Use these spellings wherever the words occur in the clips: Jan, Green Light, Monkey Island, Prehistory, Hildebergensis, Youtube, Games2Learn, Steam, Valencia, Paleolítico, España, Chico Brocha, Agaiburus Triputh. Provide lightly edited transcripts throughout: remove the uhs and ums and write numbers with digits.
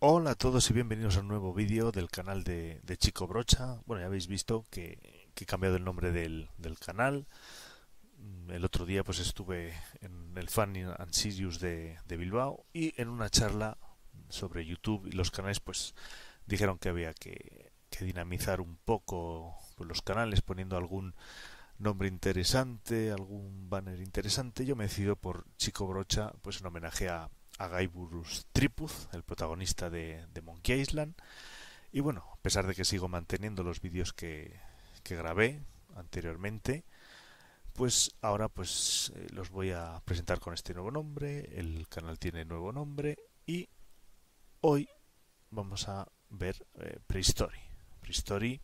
Hola a todos y bienvenidos a un nuevo vídeo del canal de Chico Brocha. Bueno, ya habéis visto que he cambiado el nombre del canal. El otro día pues estuve en el Fan and Sirius de Bilbao y en una charla sobre YouTube y los canales pues dijeron que había que dinamizar un poco pues, los canales poniendo algún nombre interesante, algún banner interesante. Yo me decido por Chico Brocha pues en homenaje a Agaiburus Triputh, el protagonista de Monkey Island. Y bueno, a pesar de que sigo manteniendo los vídeos que grabé anteriormente, pues ahora pues los voy a presentar con este nuevo nombre. El canal tiene nuevo nombre y hoy vamos a ver Prehistory. Prehistory,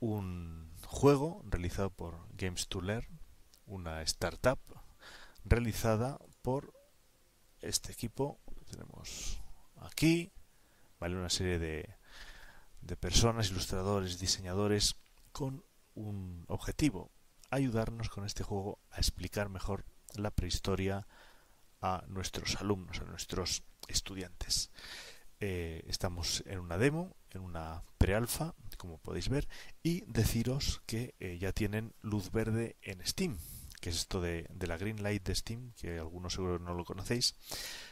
un juego realizado por Games2Learn, una startup realizada por este equipo que tenemos aquí, vale, una serie de personas, ilustradores, diseñadores, con un objetivo: ayudarnos con este juego a explicar mejor la prehistoria a nuestros alumnos, a nuestros estudiantes. Estamos en una demo, en una pre-alfa, como podéis ver, y deciros que ya tienen luz verde en Steam. Que es esto de la Green Light de Steam, que algunos seguro no lo conocéis.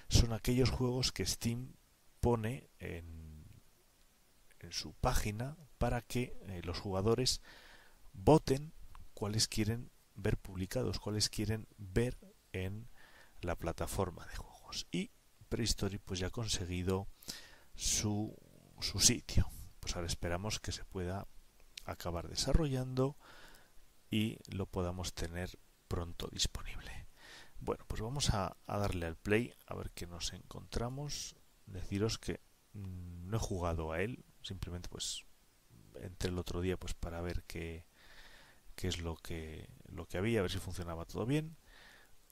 Son aquellos juegos que Steam pone en su página para que los jugadores voten cuáles quieren ver publicados, cuáles quieren ver en la plataforma de juegos. Y Prehistory pues ya ha conseguido su sitio. Pues ahora esperamos que se pueda acabar desarrollando y lo podamos tener pronto disponible. Bueno, pues vamos a darle al play a ver qué nos encontramos. Deciros que no he jugado a él, simplemente pues entré el otro día pues para ver qué es lo que había, a ver si funcionaba todo bien.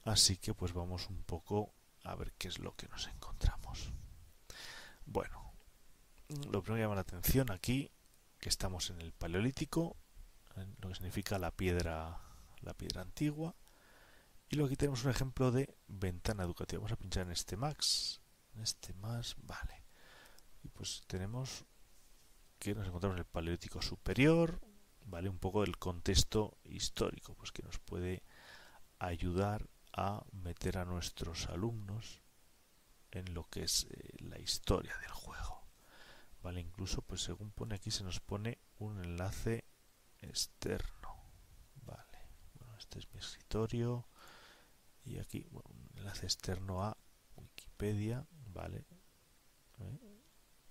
Así que pues vamos un poco a ver qué es lo que nos encontramos. Bueno, lo primero que llama la atención aquí, que estamos en el Paleolítico, lo que significa la piedra antigua. Y luego aquí tenemos un ejemplo de ventana educativa. Vamos a pinchar en este más. En este más, vale. Y pues tenemos que nos encontramos en el Paleolítico Superior, vale, un poco del contexto histórico, pues que nos puede ayudar a meter a nuestros alumnos en lo que es la historia del juego. Vale, incluso pues según pone aquí se nos pone un enlace externo, vale. Bueno, este es mi escritorio y aquí, bueno, un enlace externo a Wikipedia, vale.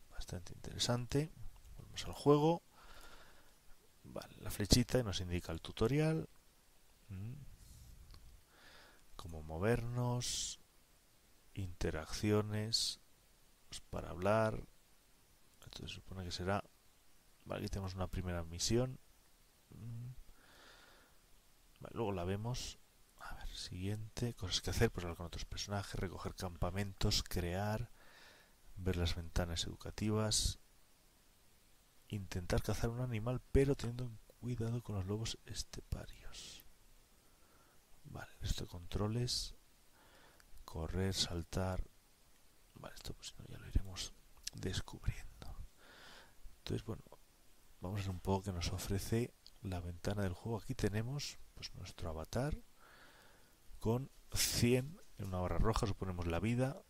Bastante interesante. Volvemos al juego, vale, la flechita y nos indica el tutorial, cómo movernos, interacciones, pues para hablar. Entonces supone que será, vale, aquí tenemos una primera misión. Vale, luego la vemos. A ver, siguiente. Cosas que hacer, pues hablar con otros personajes, recoger campamentos, crear, ver las ventanas educativas, intentar cazar un animal, pero teniendo cuidado con los lobos esteparios. Vale, esto de controles, correr, saltar. Vale, esto pues ya lo iremos descubriendo. Entonces, bueno, vamos a ver un poco que nos ofrece la ventana del juego. Aquí tenemos pues nuestro avatar con 100 en una barra roja, suponemos la vida,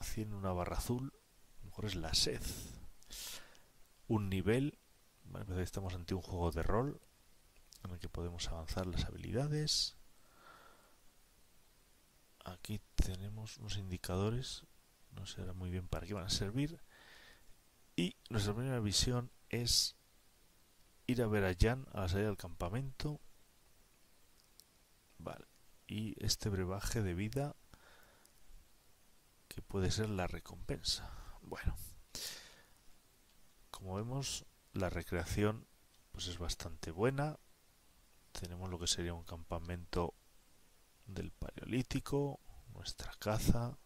100 en una barra azul, a lo mejor es la sed, un nivel, vale, estamos ante un juego de rol en el que podemos avanzar las habilidades. Aquí tenemos unos indicadores, no sé muy bien para qué van a servir, y nuestra primera visión es ir a ver a Jan a la salida del campamento. Vale. Y este brebaje de vida que puede ser la recompensa. Bueno. Como vemos, la recreación pues es bastante buena. Tenemos lo que sería un campamento del Paleolítico, nuestra caza,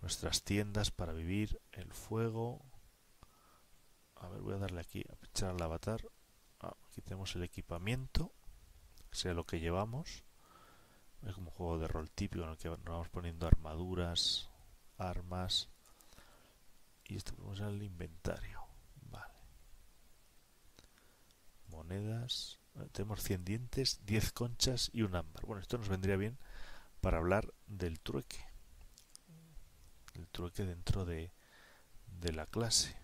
nuestras tiendas para vivir, el fuego. A ver, voy a darle aquí a pinchar al avatar. Aquí tenemos el equipamiento, que sea lo que llevamos. Es como un juego de rol típico en el que nos vamos poniendo armaduras, armas y esto vamos al inventario. Vale. Monedas. Tenemos 100 dientes, 10 conchas y un ámbar. Bueno, esto nos vendría bien para hablar del trueque. El trueque dentro de la clase.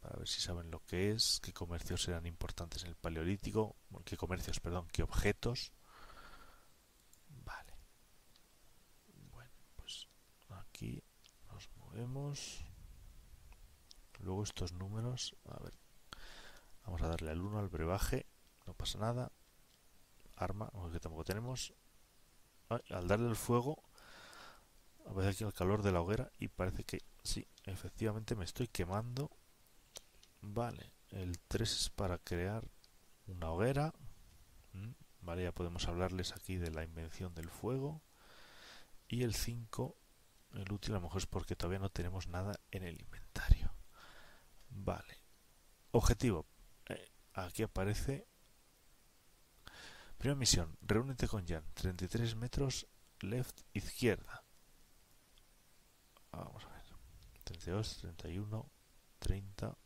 Para ver si saben lo que es, qué comercios eran importantes en el Paleolítico, qué comercios, perdón, qué objetos. Vale. Bueno, pues aquí nos movemos. Luego estos números, a ver, vamos a darle al 1 al brebaje, no pasa nada. Arma, que tampoco tenemos. Al darle al fuego, aparece aquí el calor de la hoguera y parece que sí, efectivamente me estoy quemando. Vale, el 3 es para crear una hoguera. Vale, ya podemos hablarles aquí de la invención del fuego. Y el 5, el útil a lo mejor es porque todavía no tenemos nada en el inventario. Vale, objetivo. Aquí aparece. Primera misión, reúnete con Jan, 33 metros, left, izquierda. Vamos a ver, 32, 31, 30...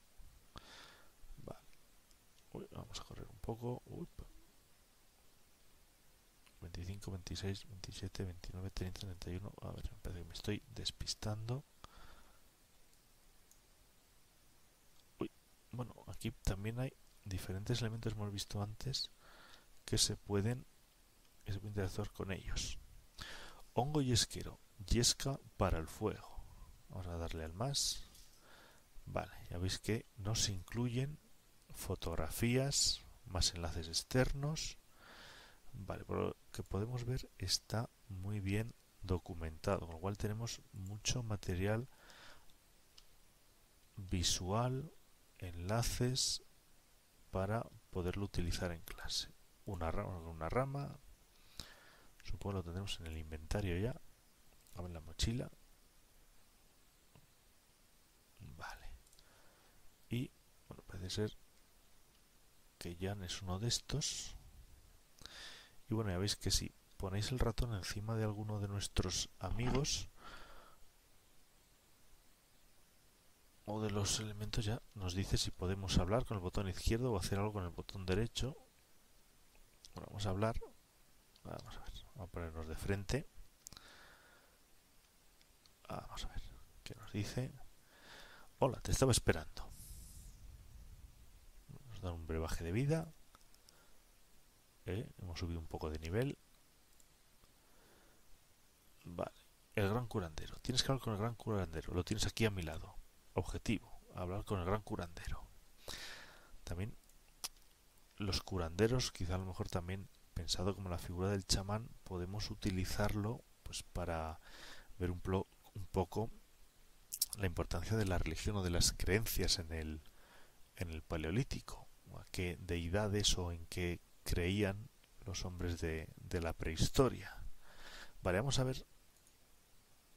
Uy, vamos a correr un poco. Uy. 25, 26, 27, 29, 30, 31. A ver, me parece que me estoy despistando. Uy, bueno, aquí también hay diferentes elementos que hemos visto antes que se pueden interactuar con ellos. Hongo yesquero, yesca para el fuego. Vamos a darle al más. Vale, ya veis que no se incluyen fotografías, más enlaces externos. Vale, por lo que podemos ver está muy bien documentado, con lo cual tenemos mucho material visual, enlaces para poderlo utilizar en clase. Una rama, supongo lo tendremos en el inventario ya. A ver, la mochila. Vale. Y bueno, parece ser que Jan es uno de estos. Y bueno, ya veis que si ponéis el ratón encima de alguno de nuestros amigos o de los elementos, ya nos dice si podemos hablar con el botón izquierdo o hacer algo con el botón derecho. Bueno, vamos a hablar. Vamos a ver, vamos a ponernos de frente. Vamos a ver qué nos dice. Hola, te estaba esperando. Dar un brebaje de vida. Hemos subido un poco de nivel. Vale, el gran curandero. Tienes que hablar con el gran curandero. Lo tienes aquí a mi lado. Objetivo, hablar con el gran curandero. También los curanderos, quizá a lo mejor también pensado como la figura del chamán, podemos utilizarlo pues para ver un poco la importancia de la religión o de las creencias en el Paleolítico. A qué deidades o en qué creían los hombres de la prehistoria. Vale, vamos a ver.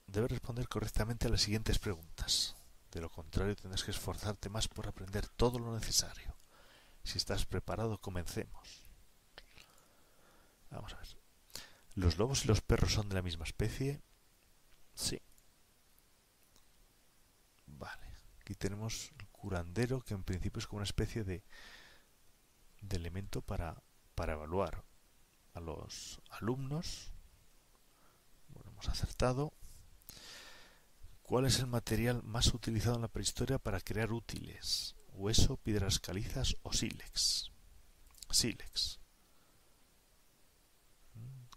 Debes responder correctamente a las siguientes preguntas. De lo contrario, tendrás que esforzarte más por aprender todo lo necesario. Si estás preparado, comencemos. Vamos a ver. ¿Los lobos y los perros son de la misma especie? Sí. Vale. Aquí tenemos el curandero, que en principio es como una especie de elemento para evaluar a los alumnos. Bueno, hemos acertado. ¿Cuál es el material más utilizado en la prehistoria para crear útiles? ¿Hueso, piedras calizas o sílex? Sílex.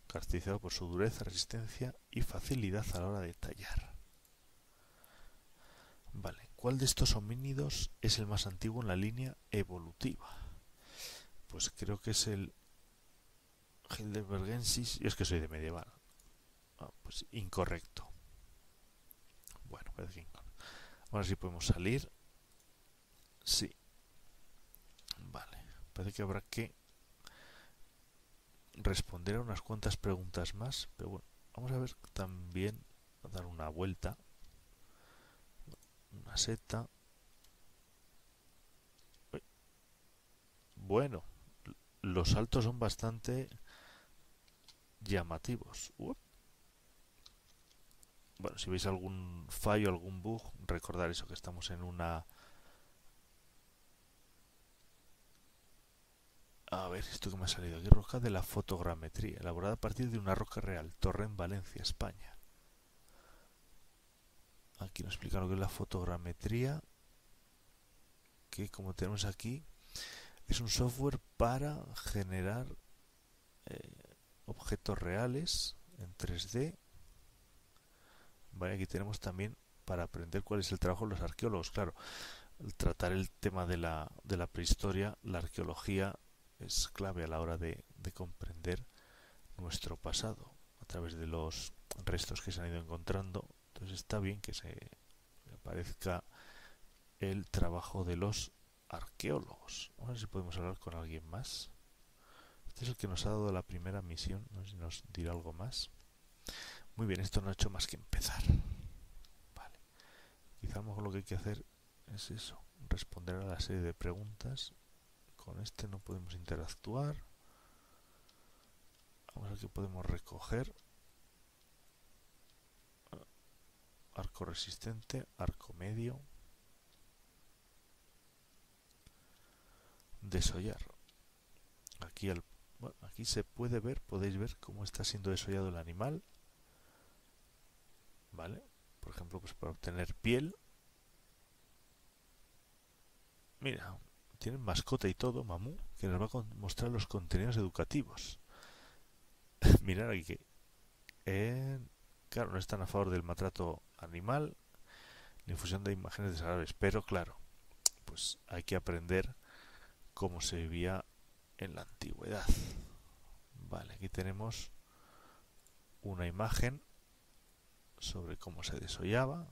Caracterizado por su dureza, resistencia y facilidad a la hora de tallar. Vale. ¿Cuál de estos homínidos es el más antiguo en la línea evolutiva? Pues creo que es el Hildebergensis. Yo es que soy de medieval. Ah, pues incorrecto. Bueno, parece que incorrecto. Ahora sí podemos salir. Sí. Vale. Parece que habrá que responder a unas cuantas preguntas más. Pero bueno, vamos a ver también, a dar una vuelta. Una seta. Bueno, los saltos son bastante llamativos. Bueno, si veis algún fallo, algún bug, recordad eso, que estamos en una... A ver, esto que me ha salido aquí, roca de la fotogrametría, elaborada a partir de una roca real, torre en Valencia, España. Aquí nos explica lo que es la fotogrametría, que como tenemos aquí, es un software para generar objetos reales en 3D. Vale, aquí tenemos también para aprender cuál es el trabajo de los arqueólogos. Claro, tratar el tema de la prehistoria, la arqueología es clave a la hora de comprender nuestro pasado a través de los restos que se han ido encontrando. Entonces está bien que se aparezca el trabajo de los arqueólogos. Vamos a ver si podemos hablar con alguien más. Este es el que nos ha dado la primera misión, no sé si nos dirá algo más. Muy bien, esto no ha hecho más que empezar. Vale. Quizá lo que hay que hacer es eso, responder a la serie de preguntas. Con este no podemos interactuar. Vamos a ver qué podemos recoger. Arco resistente, arco medio. Desollar. Aquí, bueno, aquí se puede ver, podéis ver cómo está siendo desollado el animal. ¿Vale? Por ejemplo, pues para obtener piel. Mira, tienen mascota y todo, Mamú, que nos va a mostrar los contenidos educativos. Mirad aquí que... claro, no están a favor del maltrato animal, ni difusión de imágenes desagradables, pero claro, pues hay que aprender cómo se vivía en la antigüedad. Vale, aquí tenemos una imagen sobre cómo se desollaba.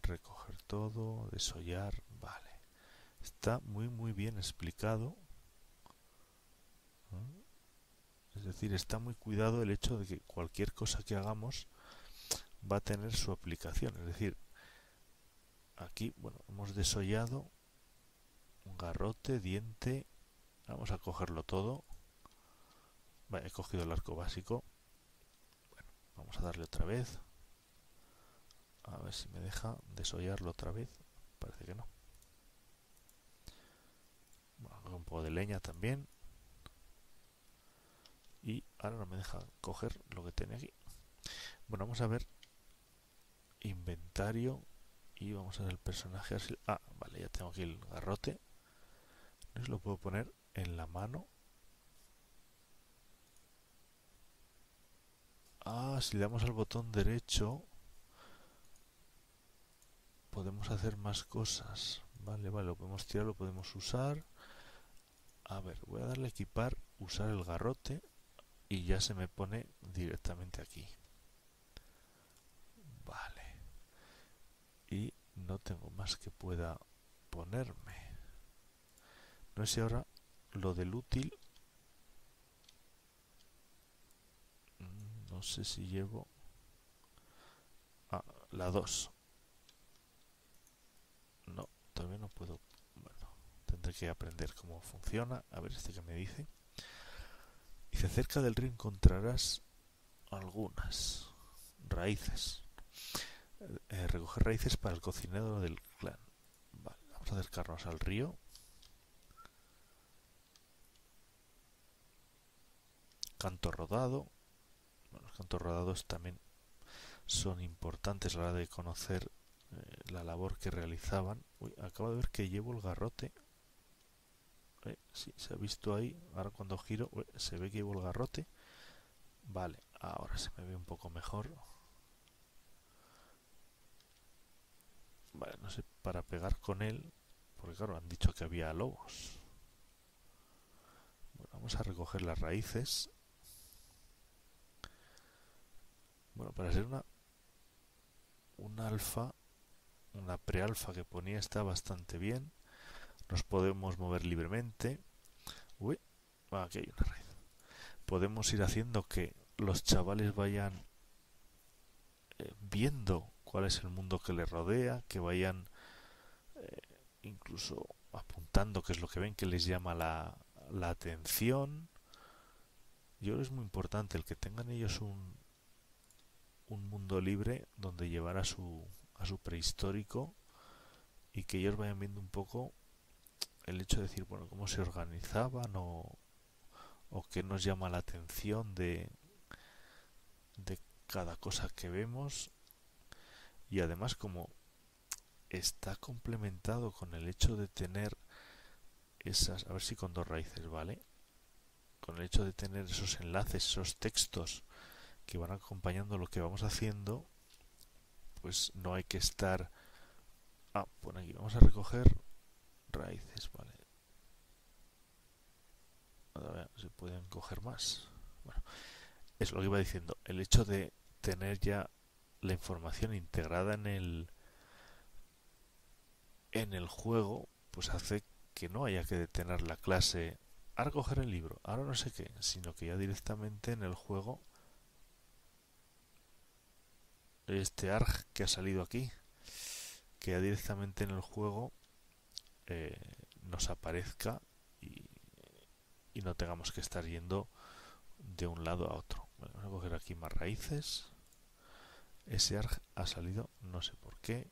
Recoger todo, desollar, vale. Está muy bien explicado. Es decir, está muy cuidado el hecho de que cualquier cosa que hagamos va a tener su aplicación. Es decir, aquí, bueno, hemos desollado un garrote, diente. Vamos a cogerlo todo. Vale, he cogido el arco básico. Bueno, vamos a darle otra vez. A ver si me deja desollarlo otra vez. Parece que no. Bueno, un poco de leña también. Y ahora no me deja coger lo que tiene aquí. Bueno, vamos a ver inventario y vamos a ver el personaje. Ah, vale, ya tengo aquí el garrote. No se lo puedo poner en la mano. Ah, si le damos al botón derecho podemos hacer más cosas. Vale, lo podemos tirar, lo podemos usar. A ver, voy a darle a equipar, usar el garrote. Y ya se me pone directamente aquí. Vale. Y no tengo más que pueda ponerme. No sé ahora lo del útil. No sé si llevo... Ah, la 2. No, todavía no puedo... Bueno, tendré que aprender cómo funciona. A ver este que me dice. Dice, cerca del río encontrarás algunas raíces. Recoger raíces para el cocinero del clan. Vale, vamos a acercarnos al río. Canto rodado. Bueno, los cantos rodados también son importantes a la hora de conocer la labor que realizaban. Uy, acabo de ver que llevo el garrote. Sí, se ha visto ahí. Ahora cuando giro se ve que llevo el garrote. Vale, ahora se me ve un poco mejor. Vale, no sé, para pegar con él, porque claro, han dicho que había lobos. Bueno, vamos a recoger las raíces. Bueno, para ser una alfa, una prealfa que ponía está bastante bien. Nos podemos mover libremente. Uy, aquí hay una raíz. Podemos ir haciendo que los chavales vayan viendo cuál es el mundo que les rodea, que vayan incluso apuntando qué es lo que ven, que les llama la atención. Yo creo que es muy importante el que tengan ellos un mundo libre donde llevar a su prehistórico y que ellos vayan viendo un poco el hecho de decir, bueno, cómo se organizaban o qué nos llama la atención de cada cosa que vemos. Y además, como está complementado con el hecho de tener esas, a ver si con dos raíces, ¿vale? Con el hecho de tener esos enlaces, esos textos que van acompañando lo que vamos haciendo, pues no hay que estar... Ah, por aquí vamos a recoger raíces, ¿vale? A ver, se pueden coger más. Bueno, es lo que iba diciendo. El hecho de tener ya la información integrada en el juego, pues hace que no haya que detener la clase a recoger el libro, ahora no sé qué, sino que ya directamente en el juego, este ARG que ha salido aquí, que ya directamente en el juego nos aparezca y no tengamos que estar yendo de un lado a otro. Bueno, vamos a coger aquí más raíces. Ese ARG ha salido, no sé por qué.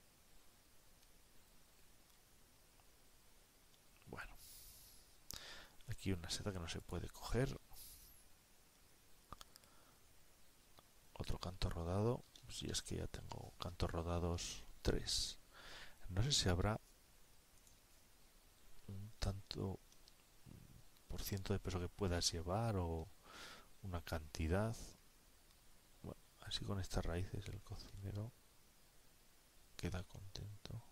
Bueno, aquí una seta que no se puede coger. Otro canto rodado. Si es que ya tengo cantos rodados 3. No sé si habrá un tanto por ciento de peso que puedas llevar o una cantidad. Bueno, así con estas raíces el cocinero queda contento.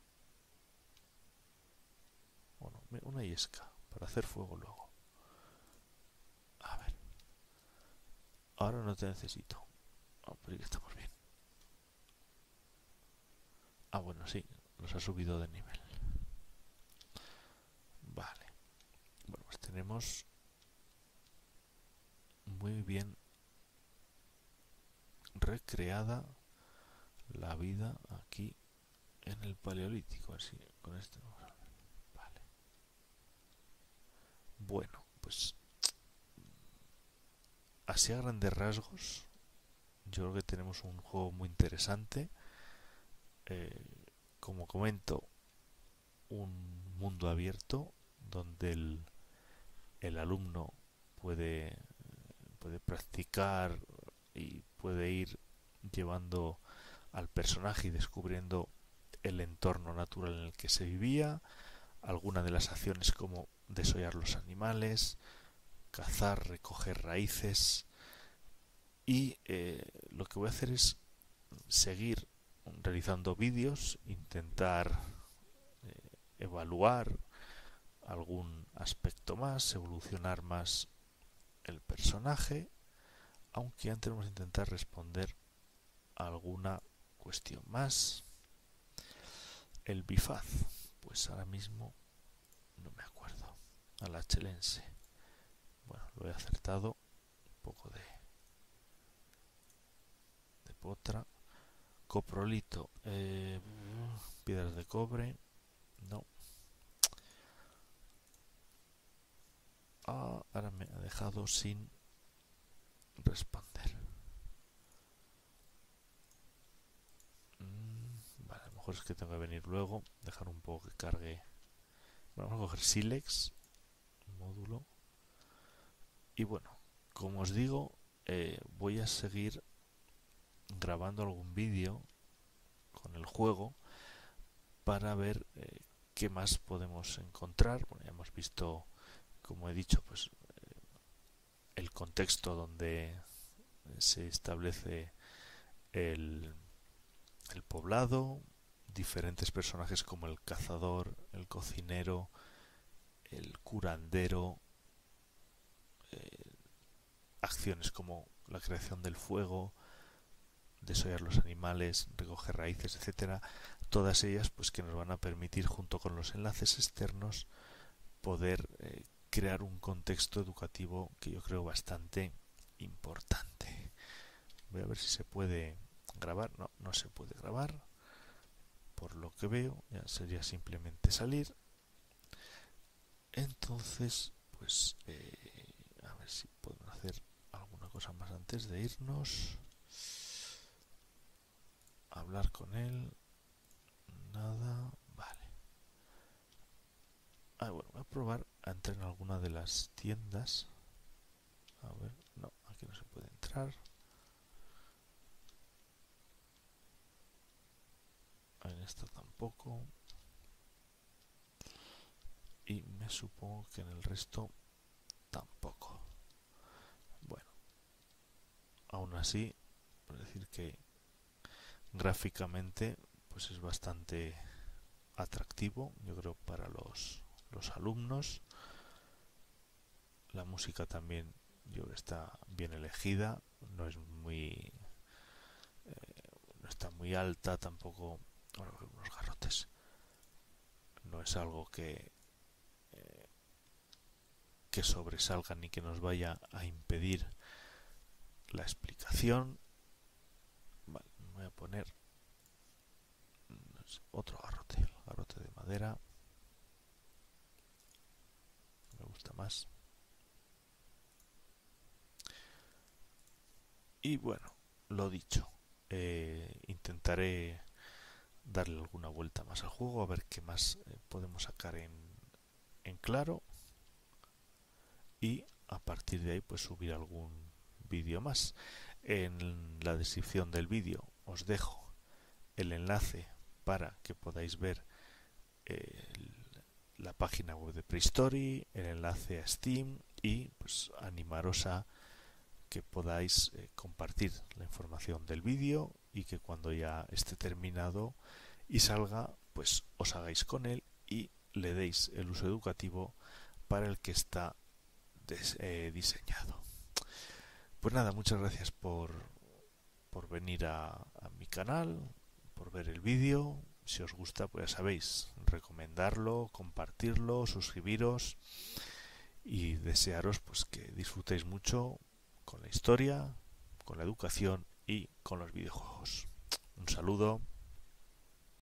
Bueno, una yesca para hacer fuego luego. A ver. Ahora no te necesito. Ah, pero ya estamos bien. Ah, bueno, sí, nos ha subido de nivel. Vale. Bueno, pues tenemos muy bien recreada la vida aquí en el Paleolítico. Así, con esto vamos a ver. Vale. Bueno, pues así a grandes rasgos, yo creo que tenemos un juego muy interesante. Como comento, un mundo abierto donde el alumno puede practicar y puede ir llevando al personaje y descubriendo el entorno natural en el que se vivía, alguna de las acciones como desollar los animales, cazar, recoger raíces, y lo que voy a hacer es seguir realizando vídeos, intentar evaluar algún aspecto más, evolucionar más el personaje, aunque antes vamos a intentar responder alguna cuestión más. El bifaz, pues ahora mismo no me acuerdo, a la chelense. Bueno, lo he acertado, un poco de potra. Coprolito, piedras de cobre, no. Ah, ahora me ha dejado sin responder. Vale, a lo mejor es que tengo que venir luego, dejar un poco que cargue. Bueno, vamos a coger sílex, módulo. Y bueno, como os digo, voy a seguir grabando algún vídeo con el juego para ver qué más podemos encontrar. Bueno, ya hemos visto, como he dicho, pues el contexto donde se establece el poblado, diferentes personajes como el cazador, el cocinero, el curandero, acciones como la creación del fuego, desollar los animales, recoger raíces, etcétera. Todas ellas, pues, que nos van a permitir, junto con los enlaces externos, poder crear un contexto educativo que yo creo bastante importante. Voy a ver si se puede grabar. No, no se puede grabar. Por lo que veo, ya sería simplemente salir. Entonces, pues, a ver si podemos hacer algo. cosa más antes de irnos. Hablar con él. Nada. Vale. Ah, bueno, voy a probar a entrar en alguna de las tiendas. A ver, no, aquí no se puede entrar. En esta tampoco. Y me supongo que en el resto tampoco. Bueno, aún así, por decir que gráficamente pues es bastante atractivo, yo creo, para los alumnos. La música también, yo creo que está bien elegida, no es muy no está muy alta tampoco. Bueno, unos garrotes. No es algo que sobresalga ni que nos vaya a impedir la explicación. Vale, me voy a poner otro garrote, el garrote de madera. Me gusta más. Y bueno, lo dicho, intentaré darle alguna vuelta más al juego, a ver qué más podemos sacar en claro, y a partir de ahí pues subir algún vídeo más. En la descripción del vídeo os dejo el enlace para que podáis ver la página web de Prehistory, el enlace a Steam, y pues animaros a que podáis compartir la información del vídeo y que cuando ya esté terminado y salga, pues os hagáis con él y le deis el uso educativo para el que está diseñado. Pues nada, muchas gracias por venir a mi canal, por ver el vídeo. Si os gusta, pues ya sabéis, recomendarlo, compartirlo, suscribiros, y desearos pues que disfrutéis mucho con la historia, con la educación y con los videojuegos. Un saludo.